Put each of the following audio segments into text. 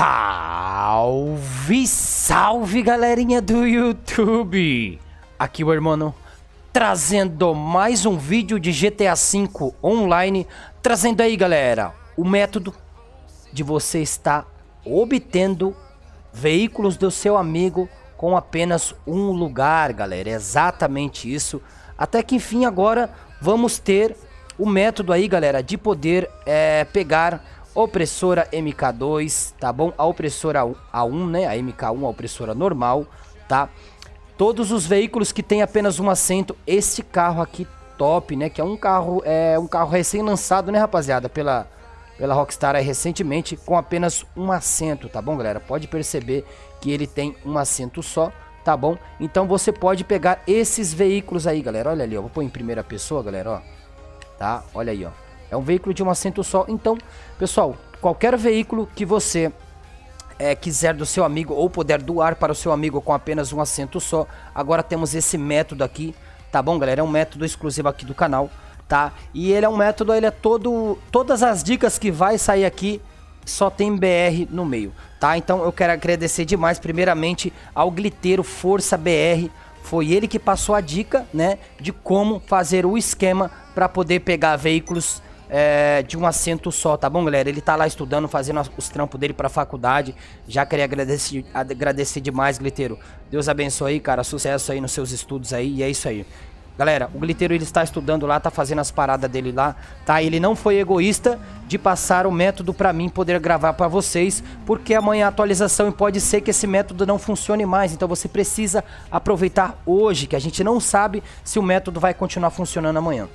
Salve, salve galerinha do YouTube! Aqui o irmão trazendo mais um vídeo de GTA V online, trazendo aí galera o método de você estar obtendo veículos do seu amigo com apenas um lugar, galera, é exatamente isso. Até que enfim agora vamos ter o método aí galera de poder pegar Opressora MK2, tá bom? A Opressora A1, né? A MK1, a Opressora normal, tá? Todos os veículos que tem apenas um assento. Esse carro aqui top, né? Que é um carro recém-lançado, né, rapaziada? Pela Rockstar aí recentemente, com apenas um assento, tá bom, galera? Pode perceber que ele tem um assento só, tá bom? Então você pode pegar esses veículos aí, galera. Olha ali, ó. Vou pôr em primeira pessoa, galera, ó. Tá? Olha aí, ó. É um veículo de um assento só. Então, pessoal, qualquer veículo que você quiser do seu amigo ou puder doar para o seu amigo com apenas um assento só. Agora temos esse método aqui, tá bom, galera? É um método exclusivo aqui do canal, tá? E ele é um método, ele é todo... Todas as dicas que vai sair aqui só tem BR no meio, tá? Então eu quero agradecer demais, primeiramente, ao Gliteiro Força BR. Foi ele que passou a dica, né? De como fazer o esquema para poder pegar veículos... de um assento só, tá bom, galera? Ele tá lá estudando, fazendo os trampos dele pra faculdade. Já queria agradecer demais, Gliteiro. Deus abençoe aí, cara. Sucesso aí nos seus estudos aí. E é isso aí. Galera, o Gliteiro, ele está estudando lá, tá fazendo as paradas dele lá, tá? Ele não foi egoísta de passar o método pra mim poder gravar pra vocês, porque amanhã a atualização e pode ser que esse método não funcione mais. Então você precisa aproveitar hoje, que a gente não sabe se o método vai continuar funcionando amanhã.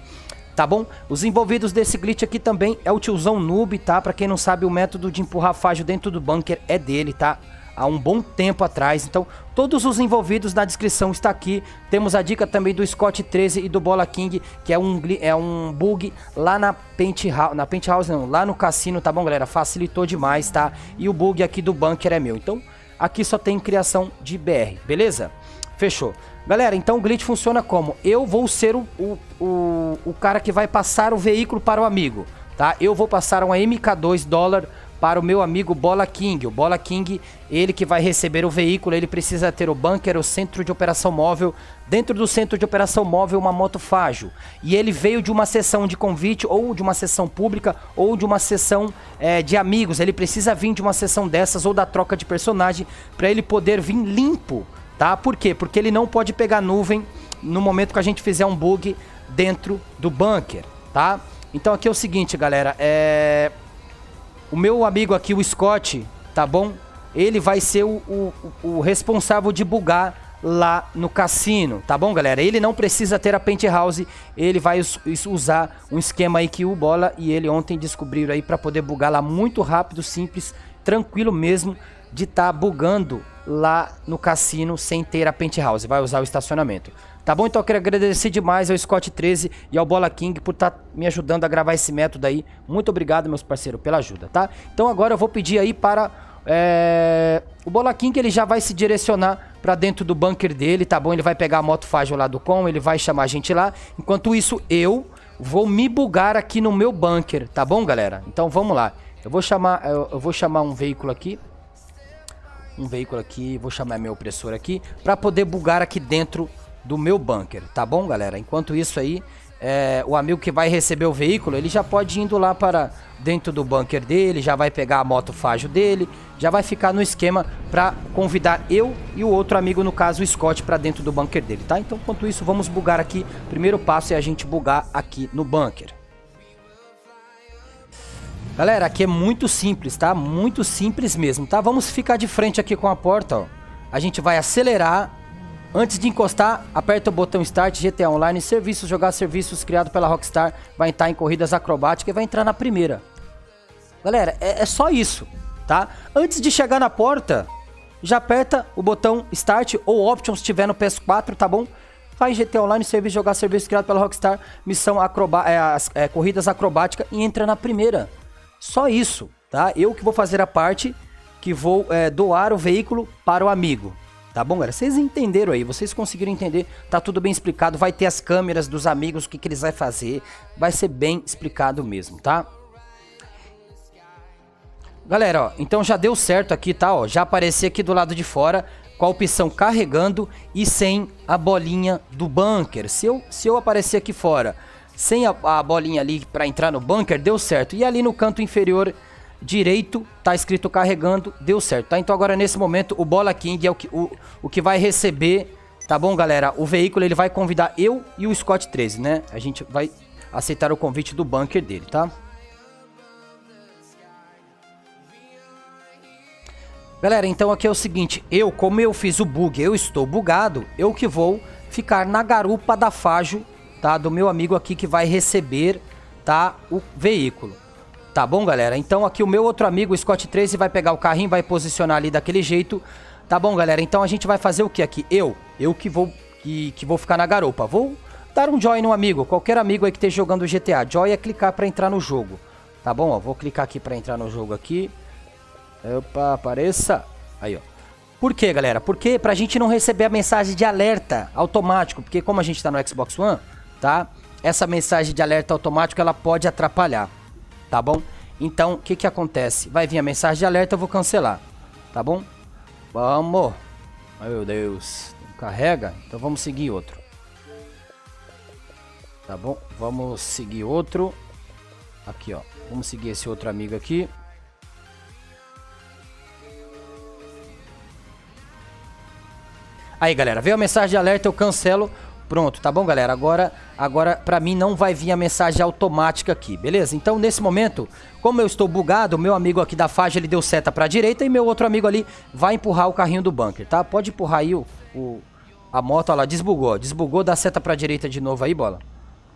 Tá bom? Os envolvidos desse glitch aqui também é o tiozão noob, tá? Pra quem não sabe, o método de empurrar Faggio dentro do bunker é dele, tá? Há um bom tempo atrás. Então, todos os envolvidos na descrição está aqui. Temos a dica também do Scott 13 e do Bola King, que é um bug lá na penthouse. Na penthouse não, lá no cassino, tá bom, galera? Facilitou demais, tá? E o bug aqui do bunker é meu. Então, aqui só tem criação de BR, beleza? Fechou. Galera, então o glitch funciona como? Eu vou ser o cara que vai passar o veículo para o amigo, tá? Eu vou passar uma MK2 dólar para o meu amigo Bola King. O Bola King, ele que vai receber o veículo, ele precisa ter o bunker, o centro de operação móvel. Dentro do centro de operação móvel, uma moto Faggio. E ele veio de uma sessão de convite, ou de uma sessão pública, ou de uma sessão de amigos. Ele precisa vir de uma sessão dessas, ou da troca de personagem, para ele poder vir limpo. Tá? Por quê? Porque ele não pode pegar nuvem no momento que a gente fizer um bug dentro do bunker, tá? Então aqui é o seguinte, galera, o meu amigo aqui, o Scott, tá bom? Ele vai ser o responsável de bugar lá no cassino, tá bom, galera? Ele não precisa ter a penthouse, ele vai usar um esquema aí que o Bola e ele ontem descobriram aí pra poder bugar lá muito rápido, simples, tranquilo mesmo de estar bugando lá no cassino sem ter a penthouse, vai usar o estacionamento. Tá bom? Então eu quero agradecer demais ao Scott 13 e ao Bola King por estar me ajudando a gravar esse método aí. Muito obrigado, meus parceiros, pela ajuda, tá? Então agora eu vou pedir aí para o Bola King, ele já vai se direcionar para dentro do bunker dele, tá bom? Ele vai pegar a moto Faggio lá do com, ele vai chamar a gente lá. Enquanto isso, eu vou me bugar aqui no meu bunker, tá bom, galera? Então vamos lá. Eu vou chamar um veículo aqui. Vou chamar meu opressor aqui pra poder bugar aqui dentro do meu bunker, tá bom, galera? Enquanto isso aí, o amigo que vai receber o veículo, ele já pode ir indo lá para dentro do bunker dele, já vai pegar a moto Faggio dele, já vai ficar no esquema pra convidar eu e o outro amigo, no caso o Scott, pra dentro do bunker dele, tá? Então, enquanto isso, vamos bugar aqui. Primeiro passo é a gente bugar aqui no bunker. Galera, aqui é muito simples, tá? Muito simples mesmo, tá? Vamos ficar de frente aqui com a porta, ó. A gente vai acelerar. Antes de encostar, aperta o botão Start, GTA Online, Serviços, jogar serviços, criado pela Rockstar. Vai entrar em corridas acrobáticas e vai entrar na primeira. Galera, é só isso, tá? Antes de chegar na porta, já aperta o botão Start ou Options se tiver no PS4, tá bom? Vai GTA Online, serviço, jogar serviços, criado pela Rockstar, missão corridas acrobáticas e entra na primeira. Só isso, tá? Eu que vou fazer a parte que vou doar o veículo para o amigo. Tá bom, galera? Vocês entenderam aí, vocês conseguiram entender. Tá tudo bem explicado, vai ter as câmeras dos amigos, o que eles vão fazer. Vai ser bem explicado mesmo, tá? Galera, ó, então já deu certo aqui, tá? Ó, já apareci aqui do lado de fora com a opção carregando e sem a bolinha do bunker. Se eu aparecer aqui fora sem a bolinha ali para entrar no bunker, deu certo. E ali no canto inferior direito tá escrito carregando, deu certo, tá? Então agora nesse momento o Bola King é o que vai receber, tá bom, galera? O veículo, ele vai convidar eu e o Scott 13, né? A gente vai aceitar o convite do bunker dele, tá? Galera, então aqui é o seguinte, como eu fiz o bug, eu estou bugado, eu que vou ficar na garupa da Faggio, tá? Do meu amigo aqui que vai receber, tá? O veículo. Tá bom, galera? Então aqui o meu outro amigo, o Scott 13, vai pegar o carrinho, vai posicionar ali daquele jeito. Tá bom, galera? Então a gente vai fazer o que aqui? Eu que vou ficar na garupa. Vou dar um join no amigo, qualquer amigo aí que esteja jogando GTA. Join é clicar pra entrar no jogo. Tá bom, ó, vou clicar aqui pra entrar no jogo aqui. Opa, apareça. Aí, ó. Por quê, galera? Porque pra gente não receber a mensagem de alerta automático. Porque como a gente tá no Xbox One, tá? Essa mensagem de alerta automático, ela pode atrapalhar. Tá bom? Então, o que que acontece? Vai vir a mensagem de alerta, eu vou cancelar. Tá bom? Vamos. Meu Deus. Carrega. Então, vamos seguir outro. Tá bom? Vamos seguir outro. Aqui, ó. Vamos seguir esse outro amigo aqui. Aí, galera, veio a mensagem de alerta, eu cancelo. Pronto, tá bom, galera? Agora pra mim não vai vir a mensagem automática aqui, beleza? Então, nesse momento, como eu estou bugado, meu amigo aqui da Faggio, ele deu seta pra direita e meu outro amigo ali vai empurrar o carrinho do bunker, tá? Pode empurrar aí a moto, olha lá, desbugou. Desbugou, dá seta pra direita de novo aí, Bola.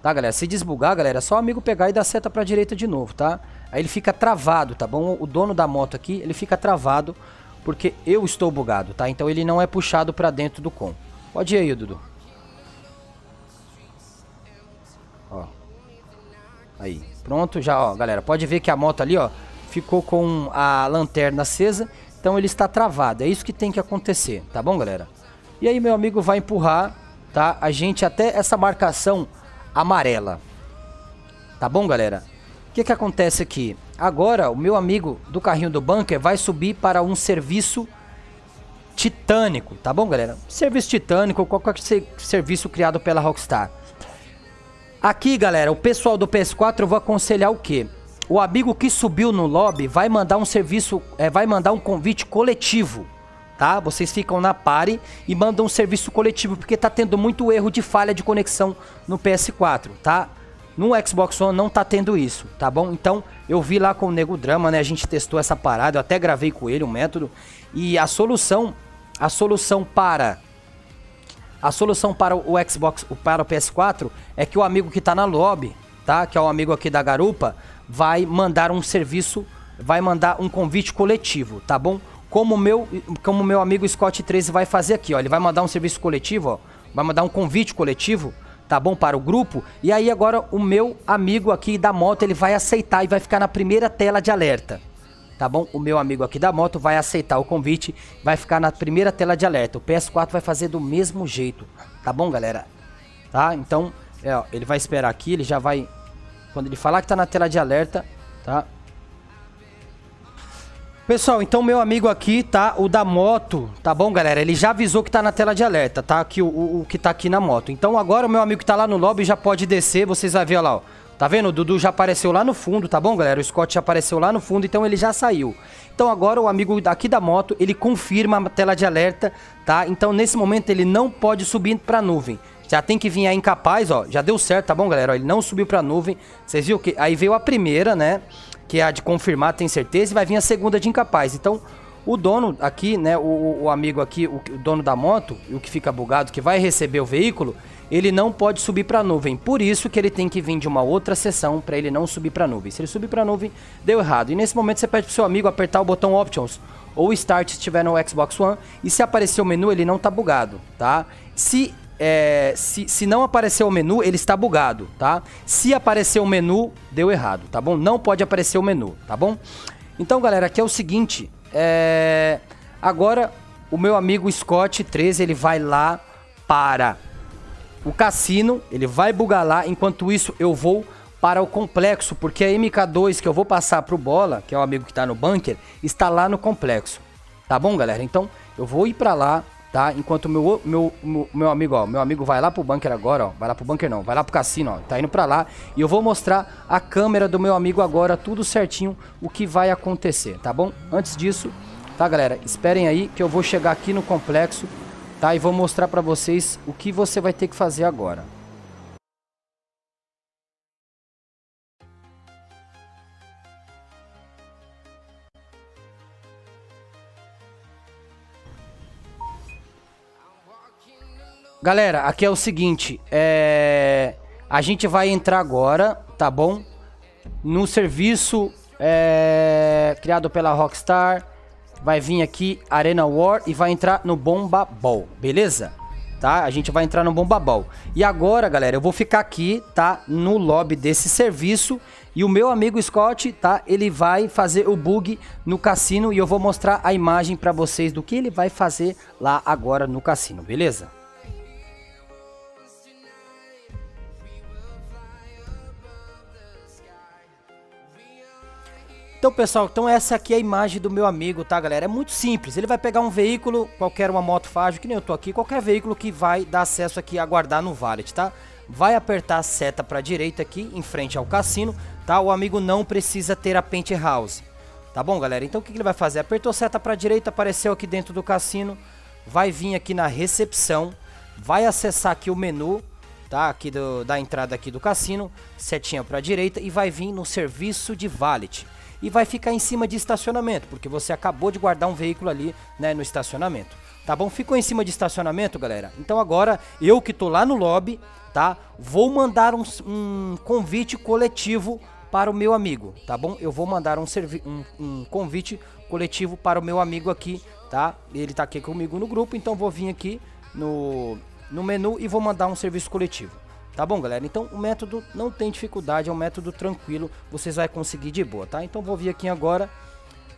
Tá, galera? Se desbugar, galera, é só o amigo pegar e dar seta pra direita de novo, tá? Aí ele fica travado, tá bom? O dono da moto aqui, ele fica travado. Porque eu estou bugado, tá? Então ele não é puxado pra dentro do com. Pode ir aí, Dudu. Ó. Aí. Pronto, já, ó, galera. Pode ver que a moto ali, ó, ficou com a lanterna acesa. Então ele está travado. É isso que tem que acontecer, tá bom, galera? E aí meu amigo vai empurrar, tá? A gente até essa marcação amarela. Tá bom, galera? O que que acontece aqui? Agora, o meu amigo do carrinho do bunker vai subir para um serviço titânico, tá bom, galera? Serviço titânico, qualquer serviço criado pela Rockstar. Aqui, galera, o pessoal do PS4, eu vou aconselhar o quê? O amigo que subiu no lobby vai mandar um serviço, vai mandar um convite coletivo, tá? Vocês ficam na party e mandam um serviço coletivo, porque tá tendo muito erro de falha de conexão no PS4, tá? No Xbox One não tá tendo isso, tá bom? Então, eu vi lá com o Nego Drama, né? A gente testou essa parada, eu até gravei com ele um método. E a solução para o Xbox, para o PS4, é que o amigo que tá na lobby, tá? Que é o amigo aqui da garupa, vai mandar um serviço, vai mandar um convite coletivo, tá bom? Como meu amigo Scott 13 vai fazer aqui, ó. Ele vai mandar um serviço coletivo, ó. Vai mandar um convite coletivo, tá bom, para o grupo. E aí agora o meu amigo aqui da moto, ele vai aceitar e vai ficar na primeira tela de alerta, tá bom? O meu amigo aqui da moto vai aceitar o convite, vai ficar na primeira tela de alerta. O PS4 vai fazer do mesmo jeito, tá bom, galera? Tá? Então, ó, ele vai esperar aqui, ele já vai... Quando ele falar que tá na tela de alerta, tá? Pessoal, então meu amigo aqui, tá? O da moto, tá bom, galera? Ele já avisou que tá na tela de alerta, tá? Que o que tá aqui na moto. Então agora o meu amigo que tá lá no lobby já pode descer. Vocês vão ver, ó lá, ó. Tá vendo? O Dudu já apareceu lá no fundo, tá bom, galera? O Scott já apareceu lá no fundo, então ele já saiu. Então agora o amigo aqui da moto, ele confirma a tela de alerta, tá? Então nesse momento ele não pode subir pra nuvem. Já tem que vir a incapaz, ó. Já deu certo, tá bom, galera? Ó, ele não subiu pra nuvem. Vocês viram que... Aí veio a primeira, né? Que é a de confirmar, tem certeza, e vai vir a segunda de incapaz. Então, o dono aqui, né, o amigo aqui, o dono da moto, o que fica bugado, que vai receber o veículo, ele não pode subir para a nuvem. Por isso que ele tem que vir de uma outra sessão para ele não subir para a nuvem. Se ele subir para a nuvem, deu errado. E nesse momento você pede pro seu amigo apertar o botão Options ou Start se estiver no Xbox One, e se aparecer o menu, ele não tá bugado, tá? Se não aparecer o menu, ele está bugado, tá? Se aparecer o menu, deu errado, tá bom? Não pode aparecer o menu, tá bom? Então, galera, aqui é o seguinte, agora o meu amigo Scott 13, ele vai lá para o cassino, ele vai bugar lá. Enquanto isso, eu vou para o complexo, porque a MK2 que eu vou passar pro Bola, que é o amigo que tá no bunker, está lá no complexo. Tá bom, galera? Então, eu vou ir pra lá, tá? Enquanto meu amigo, ó, meu amigo vai lá pro bunker agora, ó. Vai lá pro bunker não, vai lá pro cassino, ó. Tá indo pra lá e eu vou mostrar a câmera do meu amigo agora, tudo certinho, o que vai acontecer, tá bom? Antes disso, tá, galera? Esperem aí que eu vou chegar aqui no complexo, tá? E vou mostrar pra vocês o que você vai ter que fazer agora. Galera, aqui é o seguinte, a gente vai entrar agora, tá bom? No serviço criado pela Rockstar, vai vir aqui Arena War e vai entrar no Bomba Ball, beleza? Tá? A gente vai entrar no Bomba Ball. E agora, galera, eu vou ficar aqui, tá? No lobby desse serviço e o meu amigo Scott, tá? Ele vai fazer o bug no cassino e eu vou mostrar a imagem pra vocês do que ele vai fazer lá agora no cassino, beleza? Então, pessoal, então essa aqui é a imagem do meu amigo, tá, galera? É muito simples, ele vai pegar um veículo, qualquer uma moto Faggio, que nem eu tô aqui, qualquer veículo que vai dar acesso aqui a guardar no valet, tá? Vai apertar a seta pra direita aqui, em frente ao cassino, tá? O amigo não precisa ter a penthouse, tá bom, galera? Então, o que ele vai fazer? Apertou seta pra direita, apareceu aqui dentro do cassino, vai vir aqui na recepção, vai acessar aqui o menu, tá? Aqui da entrada aqui do cassino, setinha pra direita e vai vir no serviço de valet. E vai ficar em cima de estacionamento, porque você acabou de guardar um veículo ali, né, no estacionamento. Tá bom? Ficou em cima de estacionamento, galera? Então agora, eu que tô lá no lobby, tá? Vou mandar um convite coletivo para o meu amigo, tá bom? Eu vou mandar um convite coletivo para o meu amigo aqui, tá? Ele tá aqui comigo no grupo, então vou vir aqui no menu e vou mandar um serviço coletivo. Tá bom, galera? Então o método não tem dificuldade, é um método tranquilo, vocês vão conseguir de boa, tá? Então vou vir aqui agora,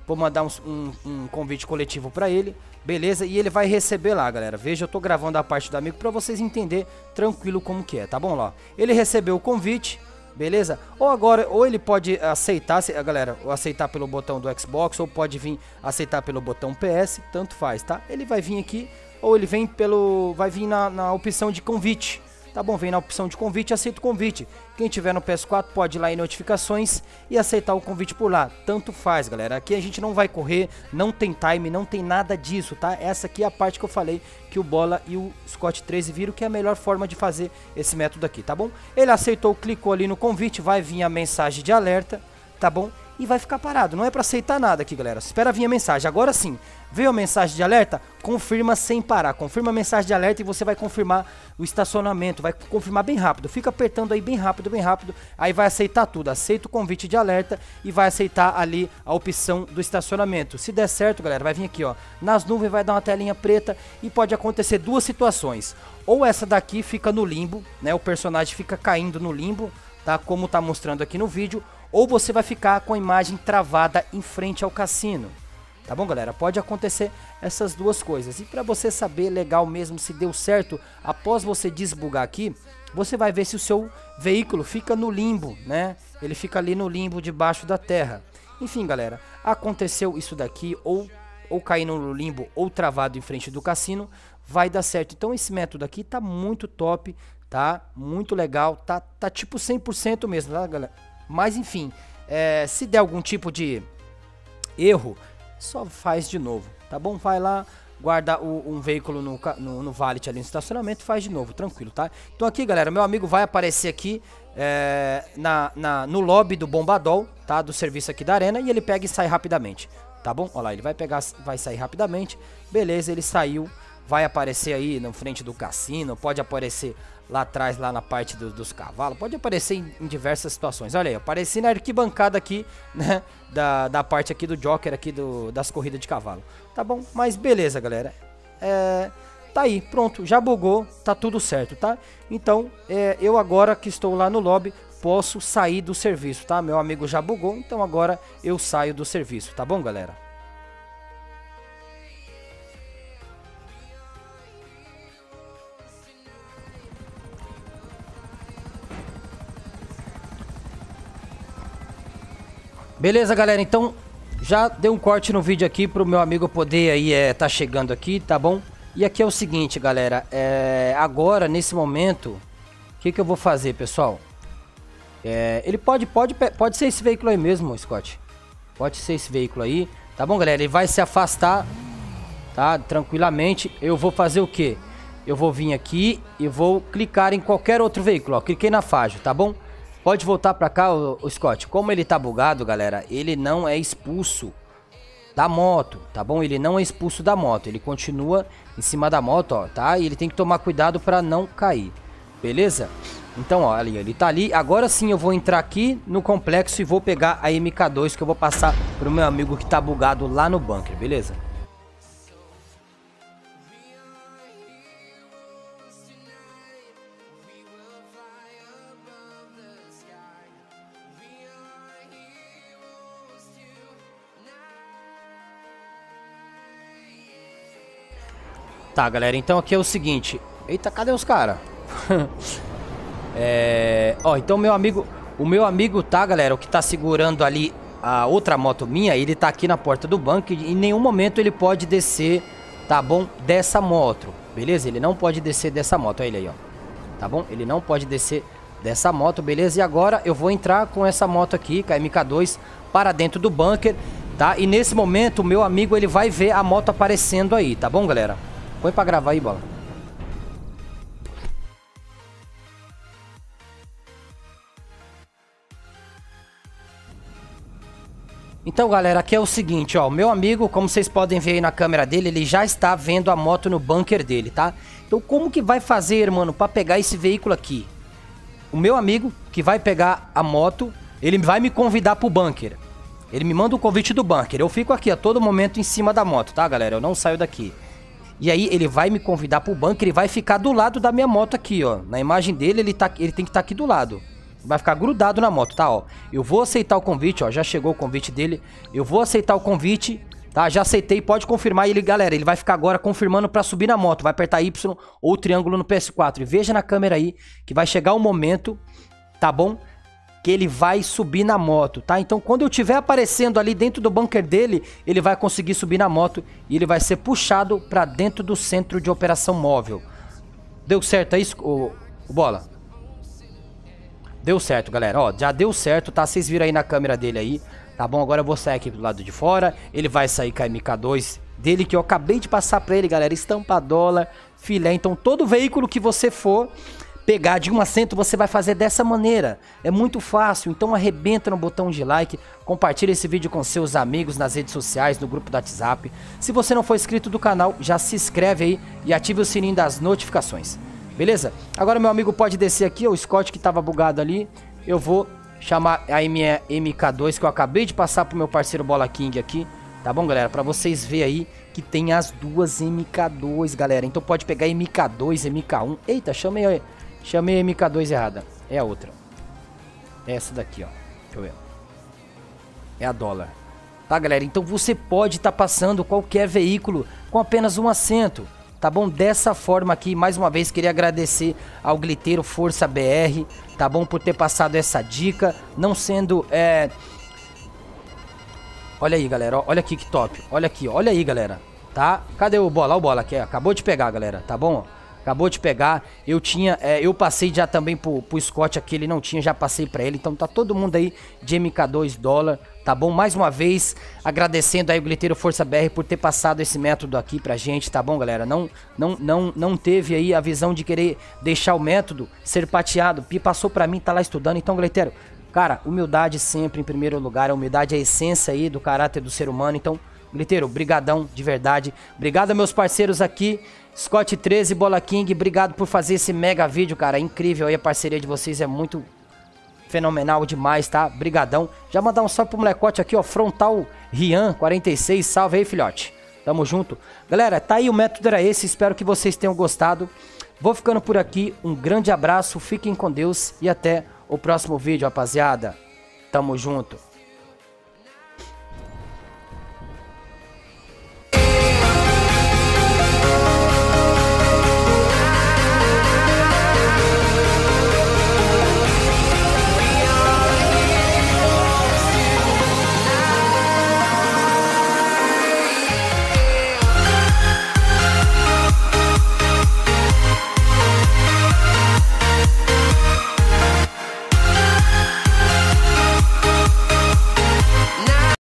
vou mandar um convite coletivo pra ele, beleza? E ele vai receber lá, galera. Veja, eu tô gravando a parte do amigo pra vocês entenderem tranquilo como que é, tá bom? Lá, ele recebeu o convite, beleza? Ou agora, ou ele pode aceitar, galera, ou aceitar pelo botão do Xbox, ou pode vir aceitar pelo botão PS, tanto faz, tá? Ele vai vir aqui, ou ele vem vai vir na opção de convite. Tá bom, vem na opção de convite, aceita o convite. Quem tiver no PS4 pode ir lá em notificações e aceitar o convite por lá. Tanto faz, galera. Aqui a gente não vai correr, não tem time, não tem nada disso, tá? Essa aqui é a parte que eu falei que o Bola e o Scott 13 viram que é a melhor forma de fazer esse método aqui, tá bom? Ele aceitou, clicou ali no convite, vai vir a mensagem de alerta, tá bom? E vai ficar parado, não é pra aceitar nada aqui, galera. Espera vir a mensagem, agora sim. Veio a mensagem de alerta, confirma sem parar. Confirma a mensagem de alerta e você vai confirmar o estacionamento. Vai confirmar bem rápido, fica apertando aí bem rápido. Aí vai aceitar tudo, aceita o convite de alerta e vai aceitar ali a opção do estacionamento. Se der certo, galera, vai vir aqui, ó, nas nuvens, vai dar uma telinha preta. E pode acontecer duas situações. Ou essa daqui fica no limbo, né? O personagem fica caindo no limbo, tá? Como tá mostrando aqui no vídeo. Ou você vai ficar com a imagem travada em frente ao cassino. Tá bom, galera? Pode acontecer essas duas coisas. E pra você saber legal mesmo se deu certo, após você desbugar aqui, você vai ver se o seu veículo fica no limbo, né? Ele fica ali no limbo debaixo da terra. Enfim, galera, aconteceu isso daqui, ou caindo no limbo, ou travado em frente do cassino, vai dar certo. Então esse método aqui tá muito top, tá? Muito legal, tá tipo 100% mesmo, tá, galera? Mas enfim, se der algum tipo de erro, só faz de novo, tá bom? Vai lá, guarda um veículo no valet ali no estacionamento, faz de novo, tranquilo, tá? Então aqui, galera, meu amigo vai aparecer aqui no lobby do Bombadol, tá? Do serviço aqui da arena, e ele pega e sai rapidamente, tá bom? Olha lá, ele vai pegar, vai sair rapidamente, beleza, ele saiu. Vai aparecer aí na frente do cassino, pode aparecer lá atrás, lá na parte dos cavalos, pode aparecer em diversas situações. Olha aí, apareci na arquibancada aqui, né, da parte aqui do Joker, aqui das corridas de cavalo. Tá bom? Mas beleza, galera. Tá aí, pronto, já bugou, tá tudo certo, tá? Então, eu agora que estou lá no lobby, posso sair do serviço, tá? Meu amigo já bugou, então agora eu saio do serviço, tá bom, galera? Beleza, galera, então já dei um corte no vídeo aqui pro meu amigo poder aí tá chegando aqui, tá bom? E aqui é o seguinte, galera, agora nesse momento, o que que eu vou fazer, pessoal? Ele pode ser esse veículo aí mesmo, Scott. Pode ser esse veículo aí, tá bom, galera? Ele vai se afastar, tá? Tranquilamente. Eu vou fazer o quê? Eu vou vir aqui e vou clicar em qualquer outro veículo, ó. Cliquei na Faggio, tá bom? Pode voltar pra cá, o Scott. Como ele tá bugado, galera, ele não é expulso da moto, tá bom? Ele não é expulso da moto, ele continua em cima da moto, ó, tá? E ele tem que tomar cuidado pra não cair, beleza? Então, ó, ali, ele tá ali. Agora sim eu vou entrar aqui no complexo e vou pegar a MK2 que eu vou passar pro meu amigo que tá bugado lá no bunker, beleza? Tá, galera, então aqui é o seguinte. Eita, cadê os caras? Ó, então o meu amigo, tá, galera, o que tá segurando ali a outra moto minha, ele tá aqui na porta do banco e em nenhum momento ele pode descer, tá bom, dessa moto, beleza? Ele não pode descer dessa moto, olha ele aí, ó, tá bom? Ele não pode descer dessa moto, beleza? E agora eu vou entrar com essa moto aqui, com a MK2, para dentro do bunker, tá? E nesse momento o meu amigo, ele vai ver a moto aparecendo aí, tá bom, galera? Põe pra gravar aí, Bola. Então, galera, aqui é o seguinte, ó. Meu amigo, como vocês podem ver aí na câmera dele, ele já está vendo a moto no bunker dele, tá? Então, como que vai fazer, mano, pra pegar esse veículo aqui? O meu amigo, que vai pegar a moto, ele vai me convidar pro bunker. Ele me manda o convite do bunker. Eu fico aqui a todo momento em cima da moto, tá, galera? Eu não saio daqui. E aí ele vai me convidar pro bunker, ele vai ficar do lado da minha moto aqui, ó. Na imagem dele, ele tem que estar aqui do lado. Vai ficar grudado na moto, tá, ó. Eu vou aceitar o convite, ó. Já chegou o convite dele. Eu vou aceitar o convite, tá? Já aceitei, pode confirmar ele, galera. Ele vai ficar agora confirmando pra subir na moto. Vai apertar Y ou triângulo no PS4. E veja na câmera aí que vai chegar o momento, tá bom? Que ele vai subir na moto, tá? Então, quando eu tiver aparecendo ali dentro do bunker dele, ele vai conseguir subir na moto e ele vai ser puxado pra dentro do centro de operação móvel. Deu certo aí, Bola? Deu certo, galera. Ó, já deu certo, tá? Vocês viram aí na câmera dele aí, tá bom? Agora eu vou sair aqui do lado de fora. Ele vai sair com a MK2 dele, que eu acabei de passar pra ele, galera. Estampadora, filé. Então, todo veículo que você for pegar de um assento, você vai fazer dessa maneira. É muito fácil, então arrebenta no botão de like, compartilha esse vídeo com seus amigos nas redes sociais, no grupo do WhatsApp. Se você não for inscrito do canal, já se inscreve aí e ative o sininho das notificações, beleza? Agora meu amigo pode descer aqui, o Scott que tava bugado ali, eu vou chamar a minha MK2 que eu acabei de passar pro meu parceiro Bola King aqui, tá bom, galera? Pra vocês verem aí que tem as duas MK2, galera, então pode pegar MK2, MK1, eita, chamei aí. Chamei a MK2 errada. É a outra. É essa daqui, ó. Deixa eu ver. É a dólar. Tá, galera? Então você pode estar passando qualquer veículo com apenas um assento. Tá bom? Dessa forma aqui, mais uma vez, queria agradecer ao Gliteiro Força BR. Tá bom? Por ter passado essa dica. Não sendo... Olha aí, galera. Olha aqui que top. Olha aqui. Olha aí, galera. Tá? Cadê o Bola? Olha o Bola aqui. Acabou de pegar, galera. Tá bom? Acabou de pegar, eu passei já também pro Scott aqui, ele não tinha, já passei pra ele, então tá todo mundo aí de MK2 dólar, tá bom? Mais uma vez, agradecendo aí o Gliteiro Força BR por ter passado esse método aqui pra gente, tá bom, galera? Não teve aí a visão de querer deixar o método ser pateado, passou pra mim, tá lá estudando, então, Gliteiro, cara, humildade sempre em primeiro lugar, a humildade é a essência aí do caráter do ser humano, então, Gliteiro, brigadão, de verdade, obrigado a meus parceiros aqui, Scott 13, Bola King, obrigado por fazer esse mega vídeo, cara, é incrível aí, a parceria de vocês é muito fenomenal demais, tá? Brigadão. Já mandar um salve pro molecote aqui, ó, Frontal Rian 46, salve aí, filhote. Tamo junto. Galera, tá aí, o método era esse, espero que vocês tenham gostado. Vou ficando por aqui, um grande abraço, fiquem com Deus e até o próximo vídeo, rapaziada. Tamo junto.